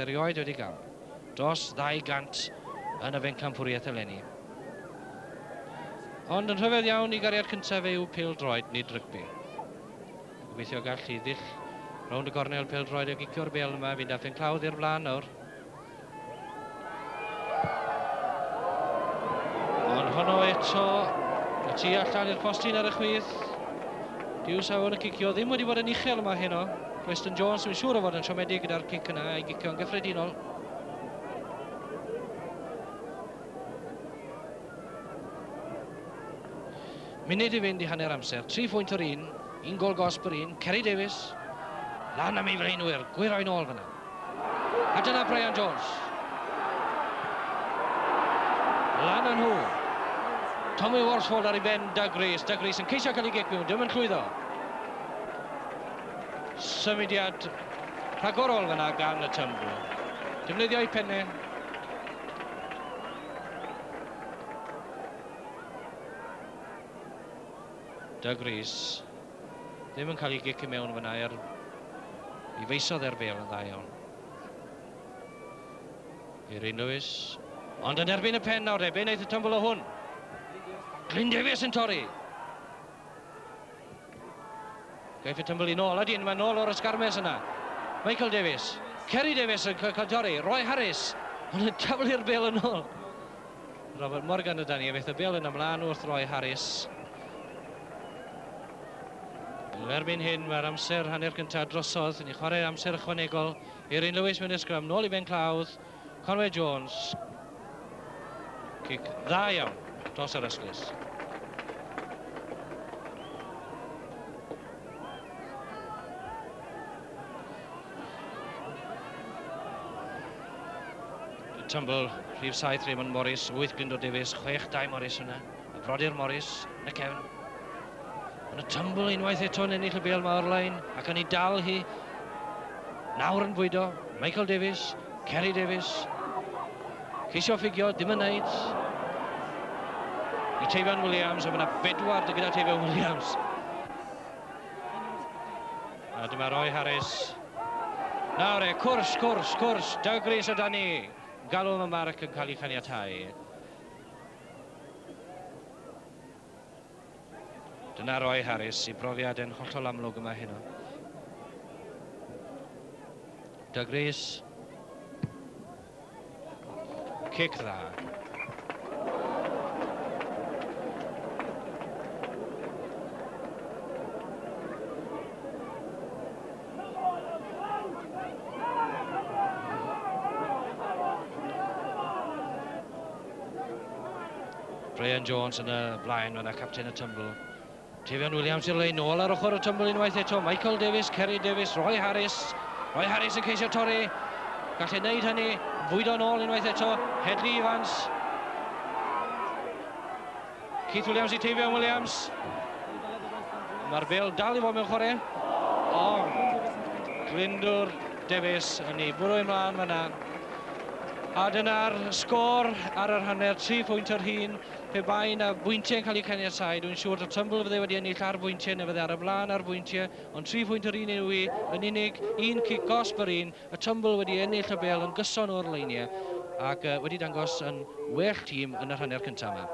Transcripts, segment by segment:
Erioed wedi gael dros 200 yn y fe'n campwriaeth eleni. Ond yn rhyfedd iawn I gariad cyntaf yw pêl-droed, nid rygbi. Gobeithio gall iddill rownd y gornel pêl-droed yw gicio'r bêl yma, fynd â Penclawdd i'r blaen nawr. Ond honno eto, y tu allan i'r postyn ar y chwith. Diw Sawon y gicio ddim wedi bod yn uchel yma heno. Preston Jones, dwi'n siŵr o fod yn siomedig gyda'r cic yna I gicio'n gyffredinol. Munud I fynd I hanner amser, 3 pwynt o'r un, un gol gosb o'r un, Keri Davies, lan am ei freinwyr, gwir o'i nôl fyna. A dyna Brian Jones. Lan yn nhw. Tommy Worsfold ar ei ben, Doug Rees yn ceisio cael ei gic mewn, dim yn llwyddo. Symudiad rhagorol fyna gan y Tumble. Defnyddio'i penne. Doug Rees ddim yn cael ei gic I mewn fyna I feisodd bêl yn dda iawn. Keri Davies. Ond yn erbyn y pen nawr, be wnaeth y Tumble o hwn? Glyn Davies yn torri. Gaiff y Tumble I nôl, a dyn, mae'n nôl o'r ysgarmes yna. Michael Davies, Keri Davies yn cael torri, Roy Harris, ond yn taflu'r bêl yn ôl. Robert Morgan y Dani, efeith y bêl yn ymlaen wrth Roy Harris. Erbyn hyn, mae'r amser hanner cyntaf drosodd, ni'n chwarae amser ychwanegol. Keri Davies mewn ysgrifennu, nôl I Penclawdd, Conway Jones. Cic dda iawn, dros yr ysglis. Tumble, rhif 7, Raymond Morris, 8 Glyn Davies, 6 Dai Morris yna. Y brodyr Morris, yn y cefn. Yn y Tumble unwaith eto yn ennill y bêl yma o'r lein, ac yn ei dal hi. Nawr yn bwydo, Michael Davies, Keri Davies. Ceisio ffigio, dim yn neud. I Teifion Williams, a fyna 4 gyda Teifion Williams. A dyma Roy Harris. Nawr e, cwrs, Doug Rees o Dani. Galwm y marc yn cael ei chaniatáu. Dyna Roy Harris I brofiad yn hollol amlwg yma heno. Doug Rees. Cic dda. Brian Jones yn y blaen, yna captain y Tumble. Teifion Williams i'r lein nôl ar ochr y Tumble unwaith eto. Michael Davies, Keri Davies, Roy Harris. Roy Harris yn ceisio torri. Gall ei wneud hynny, fwydo nôl unwaith eto. Hedley Evans. Keith Williams I Teifion Williams. Mae'r bêl dal I fod mewn chwarae. Ond Glyndwr Davies yn ei bwrw ymlaen fyna. A dyna'r sgôr ar yr hanner, 3 pwynt o'r hun. Pe bai na bwyntiau'n cael eu caniatáu, dwi'n siŵr y Tumble fydde wedi ennill ar bwyntiau neu fydde ar y blaen ar bwyntiau, ond 3 pwynt o'r un yw I, yn unig, un cic gosb o'r un, y Tumble wedi ennill y bêl yn gyson o'r leiniau, ac wedi dangos yn well tîm yn yr hanner cyntaf yma.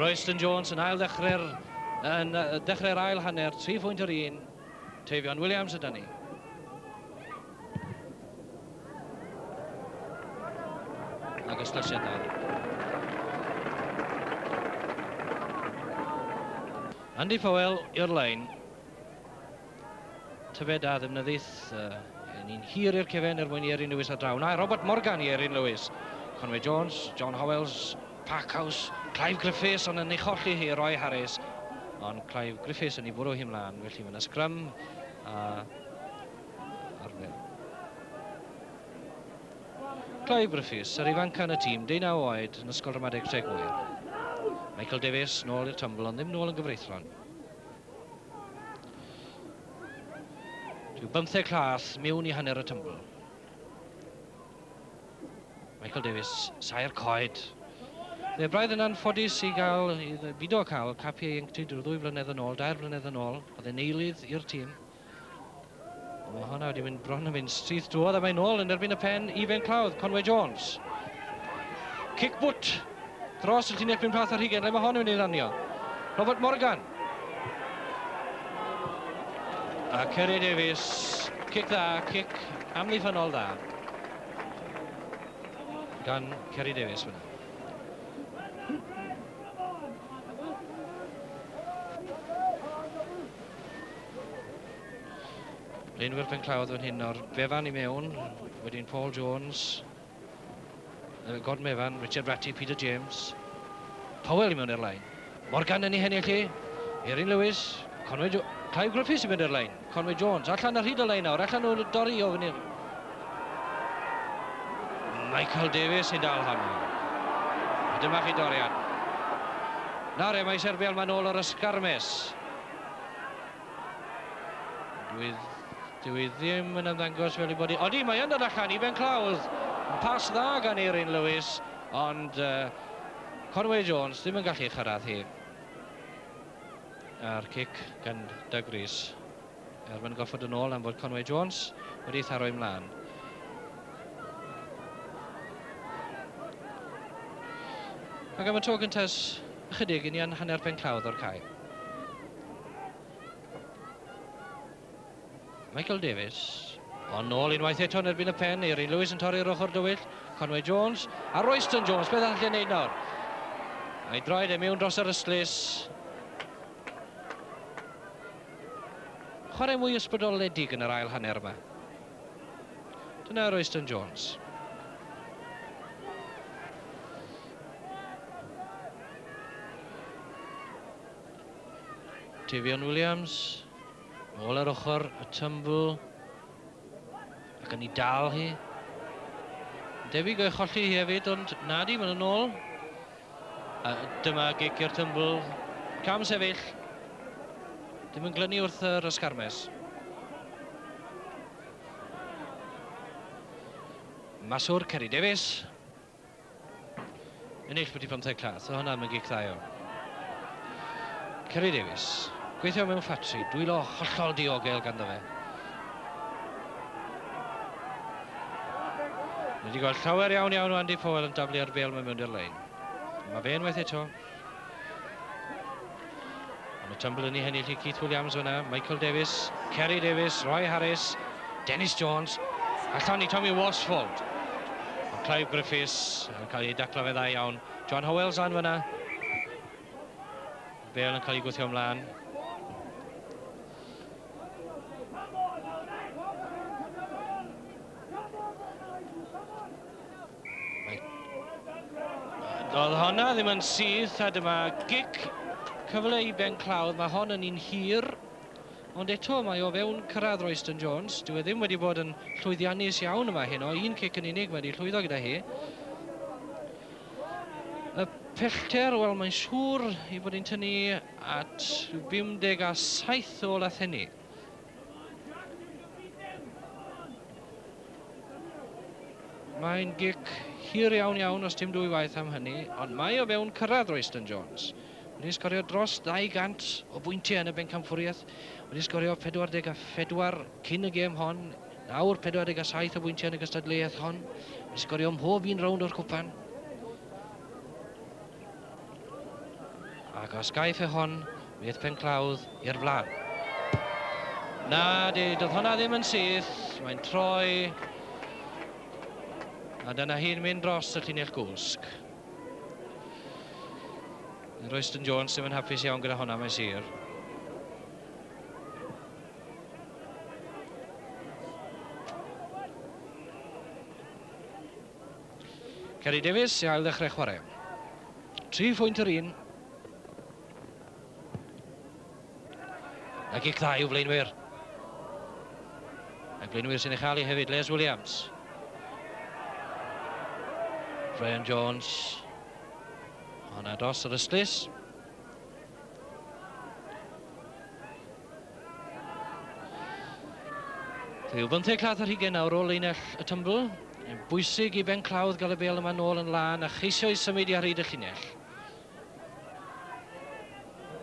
Royston Jones yn ail ddechrau'r ail hanner, 3 pwynt o'r un. Teifion Williams y Dani. Ac ysglysiad nawr. Andy Powell i'r lein. Tyfed a ddefnyddiaeth ni'n hir i'r cefn mwyn I Erin Lewis a draw. Na, Robert Morgan I Erin Lewis. Conway Jones, John Howells, Parkhouse, Clive Griffiths ond yn ei cholli hi Roy Harris. Ond Clive Griffiths yn ei bwrw hi mlaen, felly mae'n ysgrym arfer. Clive Griffiths, yr ifanc yn y tîm, 19 oed yn ysgol ramadeg Tregwyr. Michael Davies, nôl i'r Tumble, ond ddim nôl yn gyfreithlon. Rhyw 15 clath, mewn I hanner y Tumble. Michael Davies, sa'r coed. Neu braidd yn anffodus I gael, bido cael capiau ieuenctid o 2 blynedd yn ôl, 2 blynedd yn ôl, oedd yn eilydd i'r tîm. Mae hwnna wedi mynd bron yn mynd syth drwodd a mae'n ôl yn erbyn y pen I Penclawdd, Conway Jones. Kick boot, dros y lluniau Bryn Path ar Hugen, le mae hwn yn mynd I ranio. Robert Morgan. A Keri Davies, kick dda, kick amddiffynol dda. Gan Keri Davies fyna. Blaenwyr Penclawdd fan hyn o'r Bevan I mewn, wedyn Paul Jones, God Mevan, Richard Ratty, Peter James, Powell I mewn i'r line, Morgan yn ei hennill I, Erin Lewis, Conway Jones, Clive Griffiths I mewn i'r line, Conway Jones, allan ar hyd y line nawr, allan nhw'n dorri o fan hyn. Michael Davies I dal hammer. A dyma chi doriad. Nare mae Serbia'n man ôl o'r ysgarmes. Dwi ddim yn ymddangos fel I bod I... Odi, mae yn dod allan I Penclawdd. Pas dda gan Erin Lewis, ond Conway Jones ddim yn gallu chyrraedd hi. A'r cic gan Doug Rees. Mae'n goffod yn ôl am bod Conway Jones wedi tharoi mlaen. Ac am y tro gyntas ychydig I ni'n hanner Penclawdd o'r cae. Michael Davies, ond nôl unwaith eto yn erbyn y pen, Erin Lewis yn torri'r ochr dywyll, Conway Jones, a Royston Jones, beth all i'n neud nawr? A'i droed e mewn dros yr yslys. Chwarae mwy ysbrydoledig yn yr ail hanner yma. Dyna Royston Jones. Teifion Williams. Ôl ar ochr, y tymbl, ac yn ei dal hi. Debyg o'i cholli hi hefyd, ond nad I, mae'n yn ôl. A dyma gic i'r tymbl, cam sefyll. Dim yn glynu wrth yr ysgarmes. Maswr Keri Davies. Yn eill wedi 15 clath, o hwnna mae'n gic dda iawn. Keri Davies. Gweithio mewn ffatri, dwylo hollol diogel ganddo fe. Mae wedi gweld llawer iawn o Andy Powell yn daflu ar bêl mewn i'r lein. Mae fe unwaith eto. Mae tumble yn ei hennill I Keith Williams fyna, Michael Davies, Keri Davies, Roy Harris, Dennis Jones, allan I Tommy Worsfold. Clive Griffiths yn cael ei daclo fe dda iawn. John Howells an fyna. Bêl yn cael ei gwythio ymlaen. Oedd honna ddim yn syth, a dyma gic cyfle I Penclawdd. Mae hon yn un hir, ond eto mae o fewn cyrraedd Royston Jones. Dwi ddim wedi bod yn llwyddiannus iawn yma heno. Un cic yn unig wedi llwyddo gyda hi. Y pellter, wel, mae'n siŵr I bod yn tynnu at 57 o Latheni. Mae'n gic hir iawn os dim dwy waith am hynny, ond mae o fewn cyrraedd Royston Jones. Wedi sgorio dros 200 o bwyntiau yn y bencampwriaeth. Wedi sgorio 44 cyn y gêm hon, nawr 47 o bwyntiau yn y gystadleuaeth hon. Wedi sgorio mhob un rownd o'r cwpan. Ac os gaiff e hon, bydd Penclawdd i'r flan. Na, doedd hwnna ddim yn syth. Mae'n troi. A dyna hi'n mynd dros y lluniau gwsg. Royston Jones ddim yn hapus iawn gyda hwnna, mae'n sir. Keri Davies I ail ddechrau chwarae. 3 phwynt yr 1. A gic dda yw blaenwyr. A blaenwyr sy'n eich alu hefyd, Les Williams. Brian Jones, hwnna dros yr yslys. Rhyw 15 clath ar hugen nawr o linell y tymbl. Yn bwysig I Penclawdd gael y bêl yma nôl yn lan a cheisio I symud I ar hyd y llinell.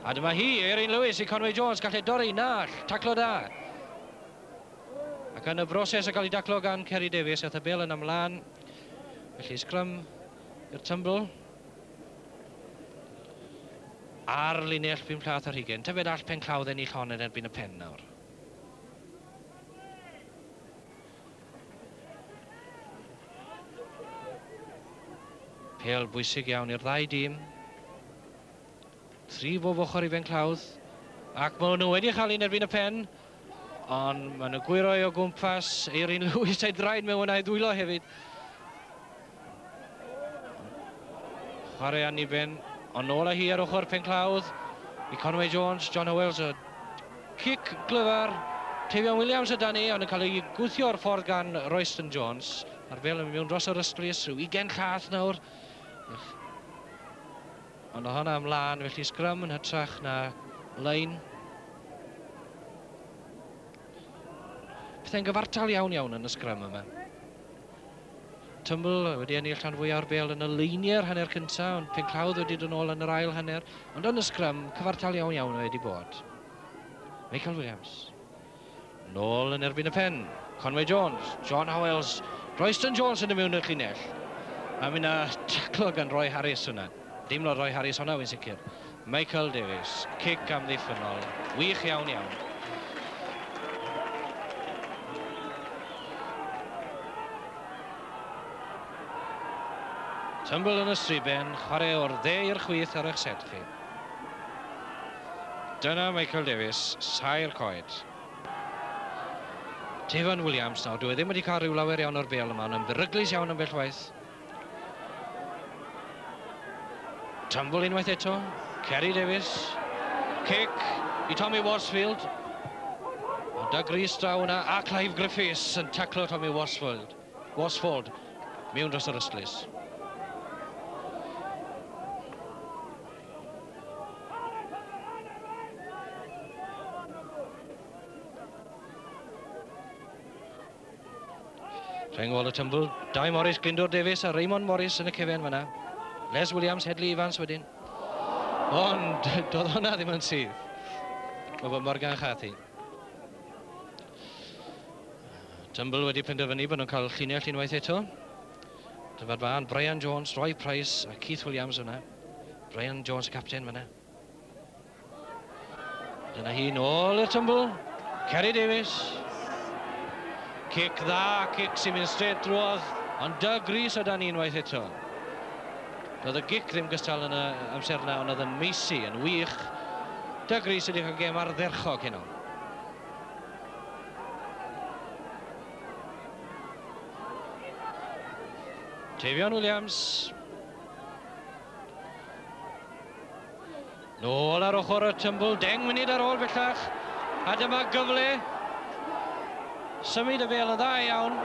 A dyma hi, Erin Lewis I Conway Jones, gall dorri, na, taclo da. Ac yn y broses o gael ei daclo gan Keri Davies, aeth y bêl yn ymlaen. Felly sgrym i'r Tumble. Ar linell Penclawdd ar hugen. Tybed all Penclawdd yn eich honyn erbyn y pen nawr. Pêl bwysig iawn i'r ddau dîm. Tri bob ochr I Penclawdd. Ac maen nhw wedi cael un erbyn y pen. Ond maen nhw gwiroi o gwmpas. Eirin Lewis a'i draed mewn hwnna I ddwylo hefyd. Chwarae aniben. Ond nôl â hi ar ochr Penclawdd. I Conway Jones, John Howells. Cic glyfar. Teifion Williams y dan ni, ond yn cael ei gwthio o'r ffordd gan Royston Jones. A'r bêl yn mynd dros yr ystris, rhyw 20 llath nawr. Ond o hwnna ymlaen, felly sgrym yn hytrach na lein. Pethau'n gyfartal iawn iawn yn y sgrym yma. Tumble wedi ennill llan fwy o'r bêl yn y leiniau'r hanner cyntaf, ond Penclawdd wedi dod yn ôl yn yr ail hanner, ond yn y sgrym, cyfartal iawn iawn wedi bod. Michael Williams. Nôl yn erbyn y pen. Conway Jones, John Howells, Royston Jones yn y mewn i'r llinell. A mynd â taclo gan Roy Harris hwnna. Dim Roy Harris hwnna, wy'n sicr. Michael Davies, cic amddiffynol. Wych iawn iawn. Tumble yn y striben, chwarae o'r dde i'r chwith ar eich setfi. Dyna Michael Davies, sa'r coed. Teifion Williams nawr, dwi ddim wedi cael rhyw lawer iawn o'r bêl yma, ond yn beryglus iawn ambellwaith. Tumble unwaith eto, Keri Davies, cic I Tommy Worsfold. Ond â Gris draw hwnna, a Clive Griffiths yn taclo Tommy Worsfold, mewn dros yr ystlis. Rhengol y Tumble, Dai Morris, Glyndwr Davies a Raymond Morris yn y cefen fanna. Les Williams, Hedley Evans wedyn. Ond doedd hwnna ddim yn sydd. Mae bod Morgan Chathy. Tumble wedi penderfynu bod nhw'n cael llinell unwaith eto. Dyfad fan, Brian Jones, Roy Price a Keith Williams hwnna. Brian Jones y capten fanna. Dyna hi nôl i'r Tumble. Keri Davies. Cic dda, cic sy'n mynd straight drwodd, ond dy Gris o dan unwaith eto. Doedd y gic ddim gystal yn y amser yna, ond oedd yn meisi, yn wych. Dy Gris ydy'ch yn gêm ardderchog heno. Teifion Williams. Nôl ar ochr y Tumble, 10 munud ar ôl bellach. A dyma gyfle. Symud y bêl yn dda iawn.